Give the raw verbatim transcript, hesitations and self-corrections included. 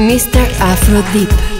Mister Afro Deep.